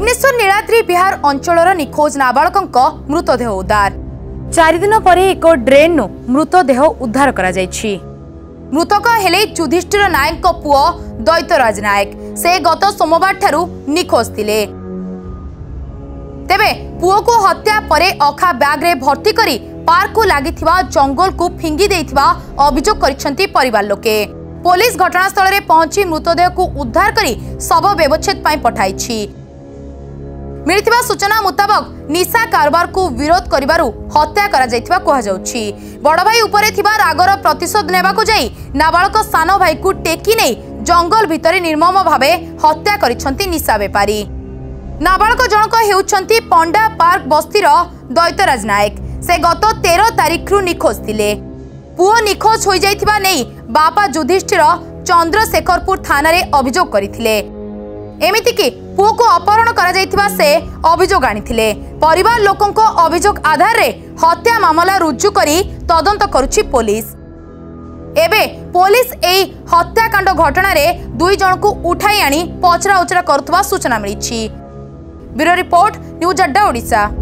भुवनेश्वर नीलाद्री विहार अंचल निखोज नाबालक मृतदेह उद्धार। चार दिन पर एक ड्रेन मृतदेह उद्धार कर मृतक हेले युधिष्ठिर नायक पुओ दैतराज नायक। से गत सोमवार ठारू निखोज थिले। तेबे पुओ को हत्या परे अखा बैग्रे भर्ती करी पार्क को लगी जंगल को फिंगी देथिबा अभियोग करिसेंती परिवार लोके। पुलिस घटनास्थल में पहुंची मृतदेह को उद्धार करी शव व्यवच्छेद पाई पठाइछि। मिलथिबा सूचना मुताबक निशा कारबार को विरोध करिबारु हत्या करा जायथिबा कहा जाउछि। बड़ भाई उपरे थिबा रागर प्रतिशोध नेबा को जाई नाबालक सान भाई को टेकी नै जंगल भितरे निर्मम भावे हत्या करिसेंती निशा बेपारी। नाबालक जनक हेउछंती पंडा पार्क बस्तीर दैतराज नायक। से गत 13 तारीख रु निखोज थिले। पुओ निखोज होई जायथिबा नै बापा युधिष्ठिर चंद्रशेखरपुर थाना रे अभियोग करिथिले। एमिति कि पुओ को अपहरण करा जायथिबा से अभियोग आनिथिले। परिवार लोकन को अभियोग आधार रे हत्या मामला रुजु करी तदंत करुछि पुलिस। एबे पुलिस एई हत्याकांड घटना रे दुई जन को उठाई आनी पचरा उचरा करथुवा सूचना मिलिछि। ब्यूरो रिपोर्ट, न्यूज अड्डा, ओडिशा।